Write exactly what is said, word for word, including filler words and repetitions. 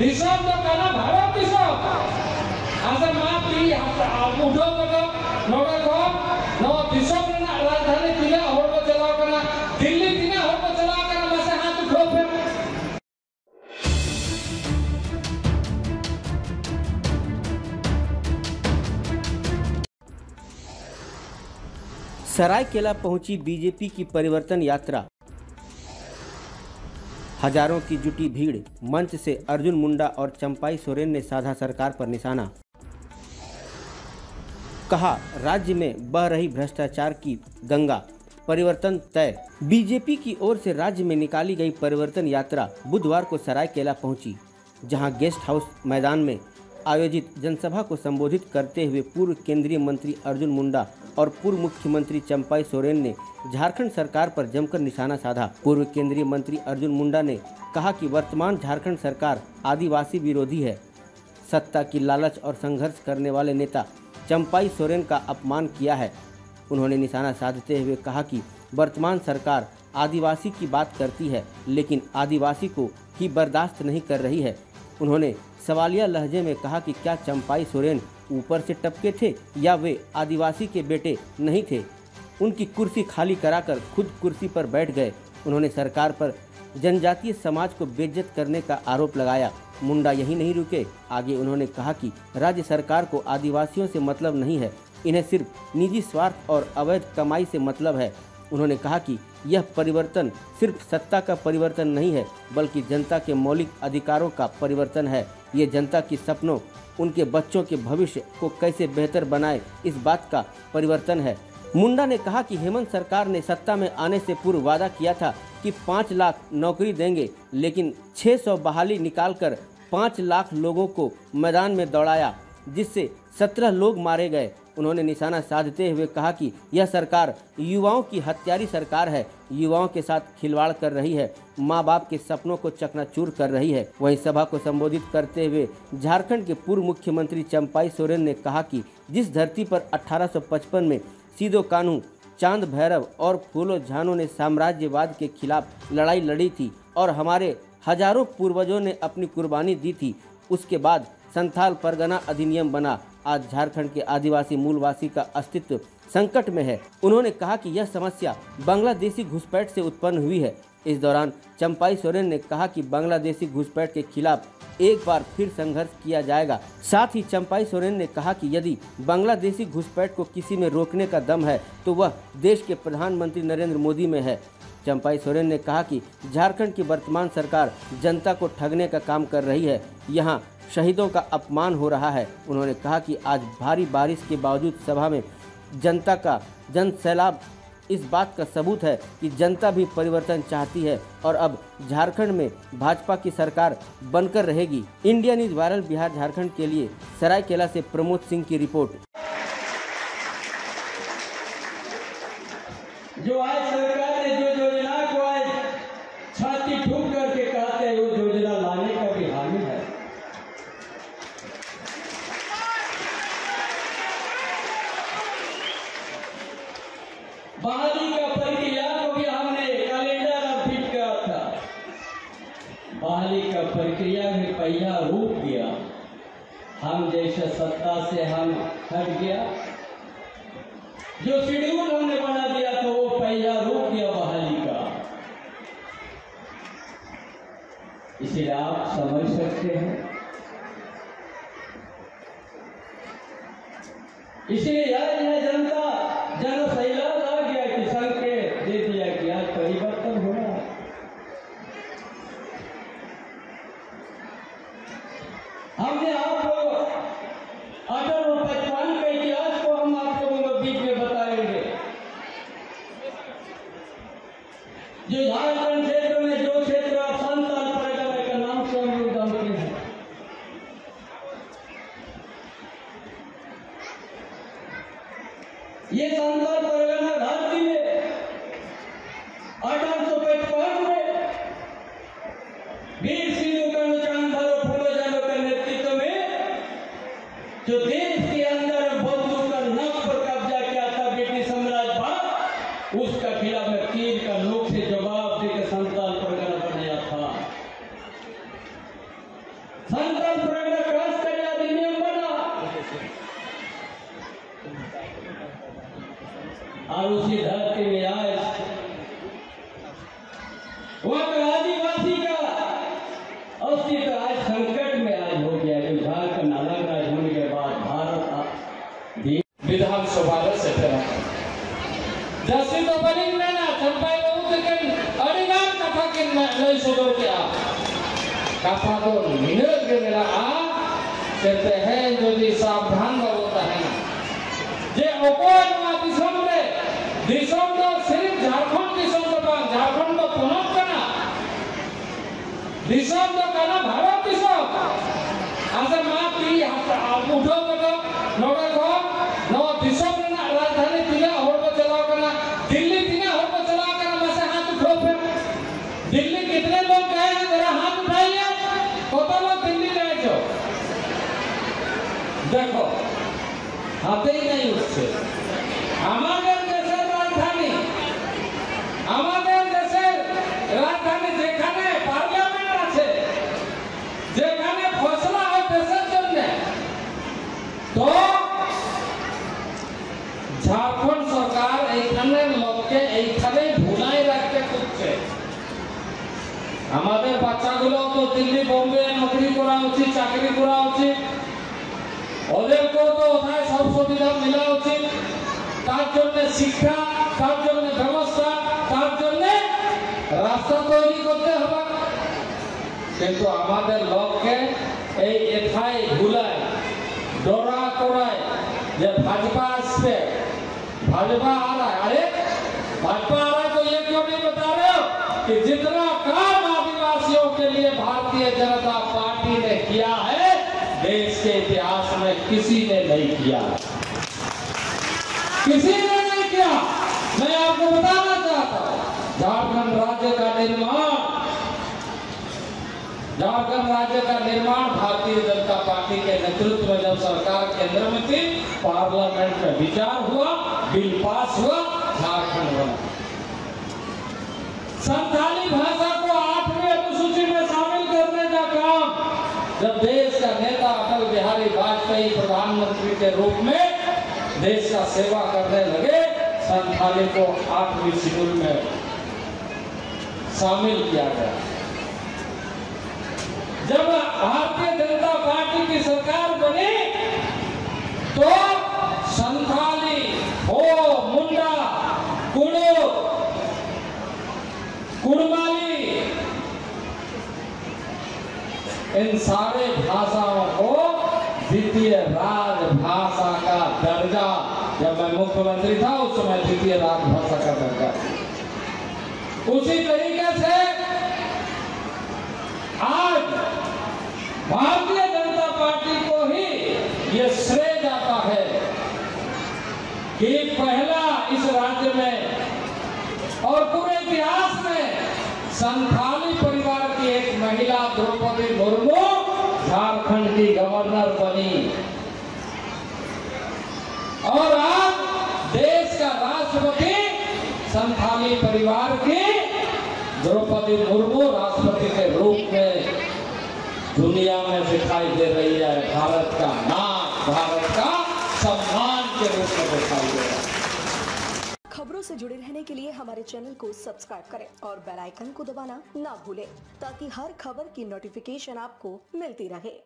Resort तो कहना Bharat resort आसन माप ली आप उठो करो नोटा को नो रिसोर्ट ना राजधानी किला और को चलाओ करना दिल्ली किला और को चलाओ करना वैसे हाथ उठो फिर। सरायकेला पहुंची बीजेपी की परिवर्तन यात्रा, हजारों की जुटी भीड़। मंच से अर्जुन मुंडा और चंपाई सोरेन ने साधा सरकार पर निशाना, कहा राज्य में बह रही भ्रष्टाचार की गंगा, परिवर्तन तय। बीजेपी की ओर से राज्य में निकाली गई परिवर्तन यात्रा बुधवार को सरायकेला पहुंची, जहां गेस्ट हाउस मैदान में आयोजित जनसभा को संबोधित करते हुए पूर्व केंद्रीय मंत्री अर्जुन मुंडा और पूर्व मुख्यमंत्री चंपाई सोरेन ने झारखंड सरकार पर जमकर निशाना साधा। पूर्व केंद्रीय मंत्री अर्जुन मुंडा ने कहा कि वर्तमान झारखंड सरकार आदिवासी विरोधी है। सत्ता की लालच और संघर्ष करने वाले नेता चंपाई सोरेन का अपमान किया है। उन्होंने निशाना साधते हुए कहा कि वर्तमान सरकार आदिवासी की बात करती है, लेकिन आदिवासी को ही बर्दाश्त नहीं कर रही है। उन्होंने सवालिया लहजे में कहा कि क्या चंपाई सोरेन ऊपर से टपके थे या वे आदिवासी के बेटे नहीं थे? उनकी कुर्सी खाली कराकर खुद कुर्सी पर बैठ गए। उन्होंने सरकार पर जनजातीय समाज को बेइज्जत करने का आरोप लगाया। मुंडा यही नहीं रुके, आगे उन्होंने कहा कि राज्य सरकार को आदिवासियों से मतलब नहीं है, इन्हें सिर्फ निजी स्वार्थ और अवैध कमाई से मतलब है। उन्होंने कहा कि यह परिवर्तन सिर्फ सत्ता का परिवर्तन नहीं है, बल्कि जनता के मौलिक अधिकारों का परिवर्तन है। ये जनता के सपनों, उनके बच्चों के भविष्य को कैसे बेहतर बनाए, इस बात का परिवर्तन है। मुंडा ने कहा कि हेमंत सरकार ने सत्ता में आने से पूर्व वादा किया था कि पाँच लाख नौकरी देंगे, लेकिन छः सौ बहाली निकालकर पाँच लाख लोगों को मैदान में दौड़ाया, जिससे सत्रह लोग मारे गए। उन्होंने निशाना साधते हुए कहा कि यह सरकार युवाओं की हत्यारी सरकार है, युवाओं के साथ खिलवाड़ कर रही है, माँ बाप के सपनों को चकनाचूर कर रही है। वहीं सभा को संबोधित करते हुए झारखंड के पूर्व मुख्यमंत्री चंपाई सोरेन ने कहा कि जिस धरती पर अठारह सौ पचपन में सिदो कान्हू, चांद भैरव और फूलो झानों ने साम्राज्यवाद के खिलाफ लड़ाई लड़ी थी और हमारे हजारों पूर्वजों ने अपनी कुर्बानी दी थी, उसके बाद संथाल परगना अधिनियम बना। आज झारखंड के आदिवासी मूलवासी का अस्तित्व संकट में है। उन्होंने कहा कि यह समस्या बांग्लादेशी घुसपैठ से उत्पन्न हुई है। इस दौरान चंपाई सोरेन ने कहा कि बांग्लादेशी घुसपैठ के खिलाफ एक बार फिर संघर्ष किया जाएगा। साथ ही चंपाई सोरेन ने कहा कि यदि बांग्लादेशी घुसपैठ को किसी में रोकने का दम है तो वह देश के प्रधानमंत्री नरेंद्र मोदी में है। चंपाई सोरेन ने कहा कि झारखंड की वर्तमान सरकार जनता को ठगने का काम कर रही है, यहाँ शहीदों का अपमान हो रहा है। उन्होंने कहा कि आज भारी बारिश के बावजूद सभा में जनता का जन सैलाब इस बात का सबूत है कि जनता भी परिवर्तन चाहती है और अब झारखंड में भाजपा की सरकार बनकर रहेगी। India news viral Bihar Jharkhand के लिए सरायकेला से प्रमोद सिंह की रिपोर्ट। जो आज सरकार ने जो योजना को आज छाती ठोक करके कहते हैं, वो योजना लाने का भी हामी है। बहाली का प्रक्रिया को भी हमने कैलेंडर में फिट किया था, बहाली का प्रक्रिया में पहिया रूप दिया। हम जैसे सत्ता से हम हट गया, जो शेड्यूल हमने बना दिया था वो पहिया रोक दिया बहाली का। इसीलिए आप समझ सकते हैं, इसीलिए याद है जनता जन सैलाब आ गया कि संकेत दे दिया कि आज परिवर्तन हो रहा है। हमने आप लोग अटल जो झारखंड क्षेत्र में जो क्षेत्र संथाल परगना का नाम से हम लोग जानते हैं, ये संथाल परगना धरती में अठारह सौ पचपन में वीर सिदो कान्हू, चांद भैरव, फूलो झानों के नेतृत्व में जो देश के अंदर बंधु का नाक पर कब्जा किया था ब्रिटिश साम्राज्य पर, उसका खिलाफ में तीर का नोक से जवाब देकर संथाल परगना बनाया था। वहां पर आदिवासी का अस्तित्व आज संकट में आज हो गया है। झारखंड नाला राज्य होने के बाद भारत भी विधानसभा से जैसे तो बलिंग में ना चंपाई कहते हैं जो जी सावधान होता है ना जे सिर्फ झारखंड झारखंड को पुनः करना दिसम तो करना भारत दिसम आसर मां की उठो करो नोड़ा को नो दिसम ना राजधानी तिला और को चलाओ करना दिल्ली तिला और को चलाओ करना वैसे हाथ उठो फिर दिल्ली कितने लोग गए हैं जरा हाथ उठाइए कोता लोग दिल्ली गए जो देखो हाथे ही नहीं उठते हमारे जैसे राजधानी हमारे जैसे राजधानी जेखाने पार्लियामेंट आछे जेखाने फैसला है देशर जन्य तो झारखंड सरकार एखाने लोकके एखाने भुलाई रखते कुछे हमारे बच्चागुलो तो दिल्ली बॉम्बे नौकरी करा उचित चाकरी करा उचित ओदेर को तो ओखाय सब सुविधा मिला उचित तार जन्य शिक्षा तार जन्य व्यवस्था रास्ता तैयारी करते होगा किंतु हमारे लोग के ए यथाई भुलाए डरा कोराए ये भाजपा से भाजपा आ रहा है। अरे भाजपा आ रहा है तो ये क्यों नहीं बता रहे हो कि जितना काम आदिवासियों के लिए भारतीय जनता पार्टी ने किया है देश के इतिहास में किसी ने नहीं किया किसी ने नहीं किया। मैं आपको बताना चाहता हूँ झारखंड राज्य का निर्माण झारखंड राज्य का निर्माण भारतीय जनता पार्टी के नेतृत्व में जब सरकार केंद्र में थी पार्लियामेंट में विचार हुआ बिल पास हुआ झारखंड बना। संथाली भाषा को आठवीं अनुसूची में शामिल करने का काम जब देश का नेता अटल बिहारी वाजपेयी प्रधानमंत्री के रूप में देश का सेवा करने लगे संथाली को आठवीं शेड्यूल में शामिल किया गया। जब भारतीय जनता पार्टी की सरकार बनी तो संथाली हो मुंडा कुड़ो कुड़माली इन सारे भाषाओं को द्वितीय राजभाषा का दर्जा जब मैं मुख्यमंत्री था उस समय द्वितीय राजभाषा का दर्जा उसी तरीके से आज भारतीय जनता पार्टी को ही ये श्रेय जाता है कि पहला इस राज्य में और पूरे इतिहास में संथाली परिवार की एक महिला द्रौपदी मुर्मू झारखंड की गवर्नर बनी और आज देश का राष्ट्रपति संथाली परिवार के द्रौपदी मुर्मू राष्ट्रपति के रूप में दुनिया में दिखाई दे रही है। भारत का नाम भारत का सम्मान के रूप में दिखाई दे रहा है। खबरों से जुड़े रहने के लिए हमारे चैनल को सब्सक्राइब करें और बेल आइकन को दबाना ना भूलें ताकि हर खबर की नोटिफिकेशन आपको मिलती रहे।